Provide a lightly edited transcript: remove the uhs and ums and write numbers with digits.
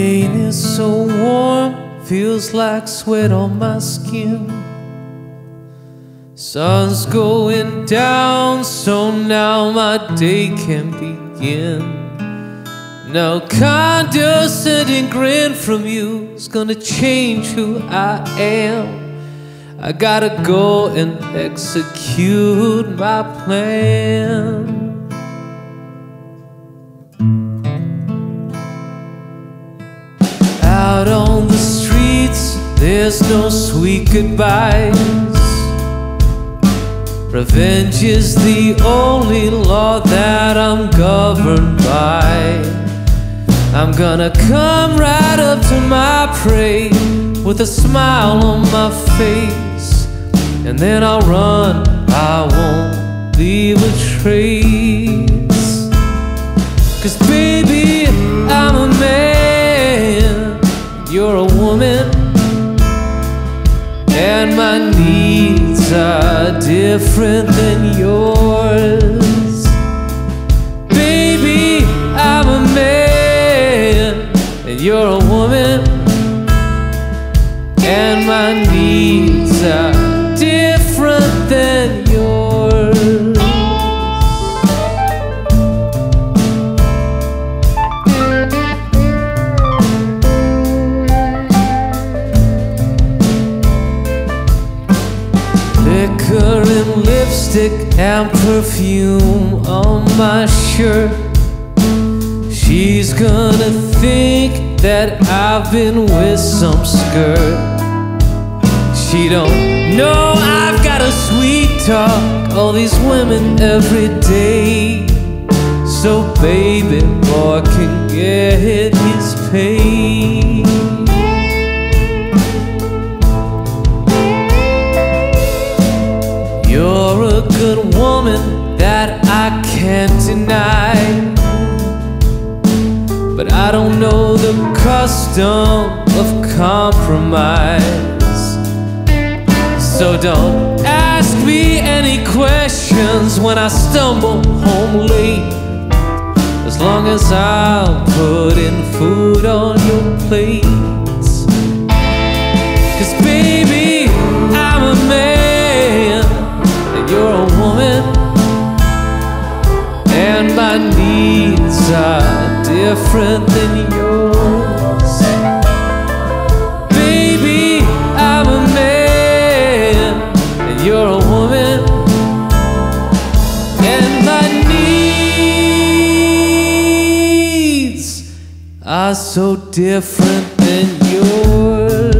rain is so warm, feels like sweat on my skin. Sun's going down, so now my day can begin. Now condescending grin from you is gonna change who I am. I gotta go and execute my plan. Out on the streets, there's no sweet goodbyes. Revenge is the only law that I'm governed by. I'm gonna come right up to my prey with a smile on my face, and then I'll run, I won't leave a trace. 'Cause baby, I'm a man, you're a woman, and my needs are different than yours. Baby, I'm a man, and you're a woman, and my needs are different than yours. Liquor and lipstick and perfume on my shirt. She's gonna think that I've been with some skirt. She don't know I've got a sweet talk, all these women every day. So baby, boy can get his pay. You're a good woman that I can't deny, but I don't know the custom of compromise. So don't ask me any questions when I stumble home late, as long as I'll put in food on your plates. 'Cause baby, I'm a man, you're a woman, and my needs are different than yours. Baby, I'm a man, and you're a woman, and my needs are so different than yours.